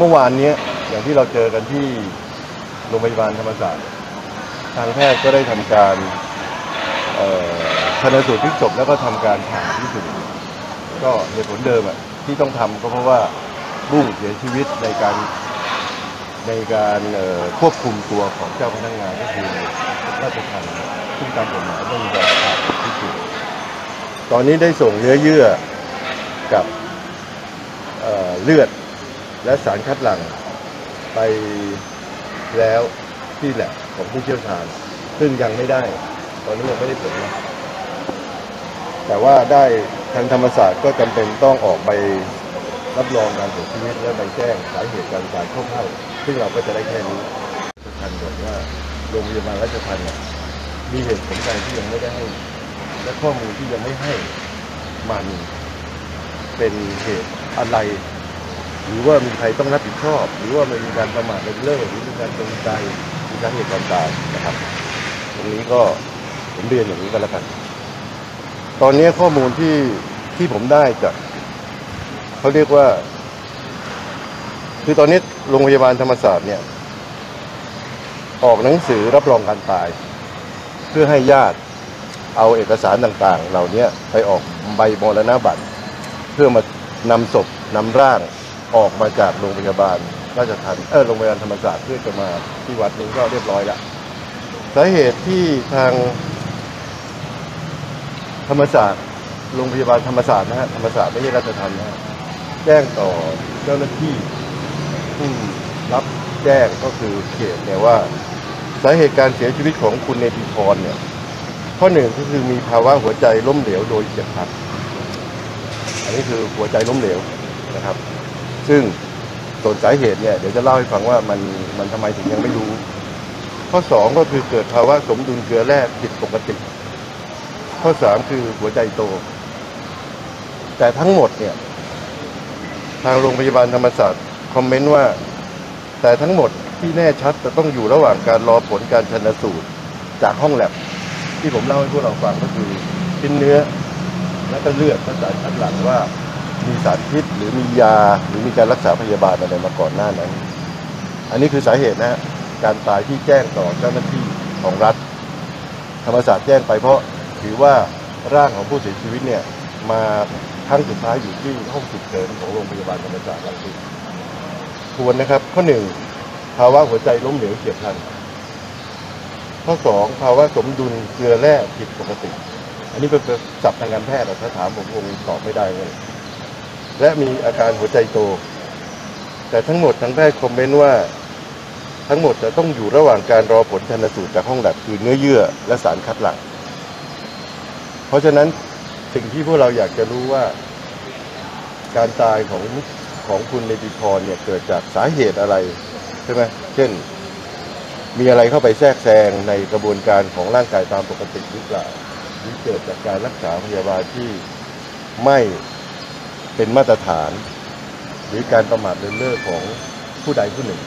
เมื่อวานนี้อย่างที่เราเจอกันที่โรงพยาบาลธรรมศาสตร์ทางแพทย์ก็ได้ทำการชันสูตรพลิกศพแล้วก็ทำการผ่าพิสูจน์ก็เหตุผลเดิมที่ต้องทำก็เพราะว่าบุ้งเสียชีวิตในการควบคุมตัวของเจ้าพนักงานก็คือราชทัณฑ์ซึ่งตามกฎหมายต้องมีการผ่าพิสูจน์ตอนนี้ได้ส่งเนื้อเยื่อกับเลือดและสารคัดหลั่งไปแล้วที่แหลบของผู้เชี่ยวชาญซึ่งยังไม่ได้ตอนนี้ยังไม่ได้ผลนะแต่ว่าได้ทางธรรมศาสตร์ก็จำเป็นต้องออกไปรับรองการเสียชีวิตและใบแจ้งสาเหตุการตายคร่าวๆซึ่งเราก็จะได้แค่นี้ประธานบอกว่าโรงพยาบาลราชทัณฑ์มีเหตุผลใดที่ยังไม่ได้ให้และข้อมูลที่ยังไม่ให้มันเป็นเหตุอะไรหรือว่ามีใครต้องรับผิดชอบหรือว่ามีการประมาทเลินเล่อหรือมีการจงใจมีการเหตุการณ์ต่างๆนะครับตรงนี้ก็ผมเรียนอย่างนี้ก็แล้วกันตอนนี้ข้อมูลที่ผมได้จากเขาเรียกว่าคือตอนนี้โรงพยาบาลธรรมศาสตร์เนี่ยออกหนังสือรับรองการตายเพื่อให้ญาติเอาเอกสารต่างๆเหล่านี้ไปออกใบมรณบัตรเพื่อมานำศพนำร่างออกมาจากโรงพยาบาลราชทัณฑ์โรงพยาบาลธรรมศาสตร์เพื่อจะมาที่วัดนี้ก็เรียบร้อยแล้วสาเหตุที่ทางธรรมศาสตร์โรงพยาบาลธรรมศาสตร์นะฮะธรรมศาสตร์ไม่ใช่ราชทัณฑ์นะแจ้งต่อเจ้าหน้าที่ผู้รับแจ้งก็คือเขตเนี่ยว่าสาเหตุการเสียชีวิตของคุณเนติพรเนี่ยข้อหนึ่งก็คือมีภาวะหัวใจล้มเหลวโดยเฉียบพลันอันนี้คือหัวใจล้มเหลวนะครับซึ่งส่วนสาเหตุเนี่ยเดี๋ยวจะเล่าให้ฟังว่ามันทำไมถึงยังไม่รู้ข้อ2ก็คือเกิดภาวะสมดุลเกลือแร่ผิดปกติข้อ3คือหัวใจโตแต่ทั้งหมดเนี่ยทางโรงพยาบาลธรรมศาสตร์คอมเมนต์ว่าแต่ทั้งหมดที่แน่ชัดจะต้องอยู่ระหว่างการรอผลการชันสูตรจากห้องแลบที่ผมเล่าให้พวกเราฟังก็คือชิ้นเนื้อและก็เลือดและสารคัดหลั่งว่ามีสารพิษหรือมียาหรือมีการรักษาพยาบาลอะไรมาก่อนหน้านั้นอันนี้คือสาเหตุนะการตายที่แจ้งต่อเจ้าหน้าที่ของรัฐธรรมศาสตร์แจ้งไปเพราะถือว่าร่างของผู้เสียชีวิตเนี่ยมาครั้งสุดท้ายอยู่ที่ห้องฉุกเฉินของโรงพยาบาลธรรมศาสตร์รังสิตทวนนะครับข้อหนึ่งภาวะหัวใจล้มเหลวเฉียบพลันข้อสองภาวะสมดุลเกลือแร่ผิดปกติอันนี้เป็นศัพท์ทางการแพทย์ถ้าถามผมคงตอบไม่ได้เลยและมีอาการหัวใจโตแต่ทั้งหมดทางแพทย์คอมเมนต์ว่าทั้งหมดจะต้องอยู่ระหว่างการรอผลชันสูตรจากห้องแลบคือเนื้อเยื่อและสารคัดหลั่งเพราะฉะนั้นสิ่งที่พวกเราอยากจะรู้ว่าการตายของคุณเนติพรเนี่ยเกิดจากสาเหตุอะไรใช่ไหมเช่นมีอะไรเข้าไปแทรกแซงในกระบวนการของร่างกายตามปกติหรือเปล่าหรือเกิดจากการรักษาพยาบาลที่ไม่เป็นมาตรฐานหรือการประมาทเลินเล่อของผู้ใดผู้หนึ่ง